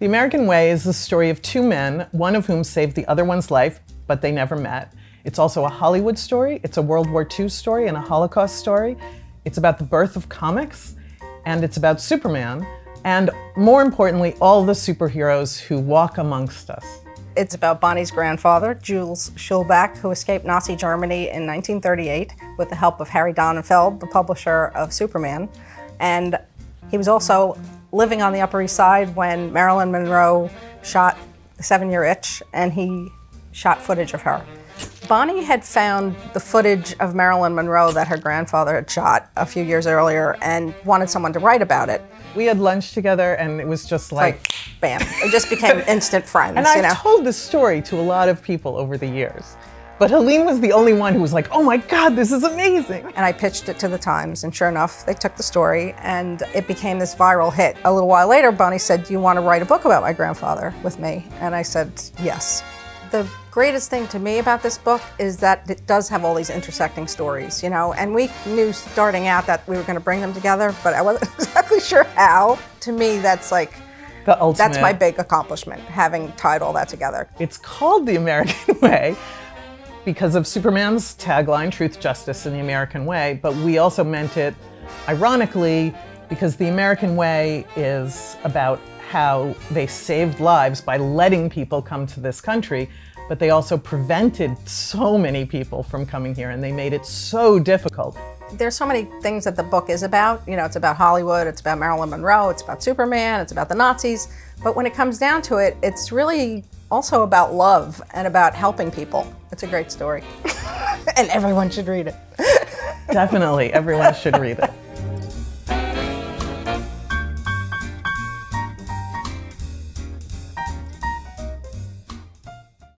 The American Way is the story of two men, one of whom saved the other one's life, but they never met. It's also a Hollywood story, it's a World War II story and a Holocaust story. It's about the birth of comics, and it's about Superman, and more importantly, all the superheroes who walk amongst us. It's about Bonnie's grandfather, Jules Schulbach, who escaped Nazi Germany in 1938 with the help of Harry Donenfeld, the publisher of Superman. And he was also living on the Upper East Side when Marilyn Monroe shot The 7-Year Itch, and he shot footage of her. Bonnie had found the footage of Marilyn Monroe that her grandfather had shot a few years earlier and wanted someone to write about it. We had lunch together and it was just like bam, it just became instant friends. And I've told this story to a lot of people over the years, but Helene was the only one who was like, oh my God, this is amazing. And I pitched it to the Times, and sure enough, they took the story and it became this viral hit. A little while later, Bonnie said, do you want to write a book about my grandfather with me? And I said, yes. The greatest thing to me about this book is that it does have all these intersecting stories, you know, and we knew starting out that we were going to bring them together, but I wasn't exactly sure how. To me, that's like, the ultimate. That's my big accomplishment, having tied all that together. It's called The American Way because of Superman's tagline, truth, justice, and the American way, but we also meant it ironically because the American way is about how they saved lives by letting people come to this country, but they also prevented so many people from coming here, and they made it so difficult. There's so many things that the book is about. You know, it's about Hollywood, it's about Marilyn Monroe, it's about Superman, it's about the Nazis, but when it comes down to it, it's really also about love and about helping people. It's a great story, and everyone should read it. Definitely, everyone should read it.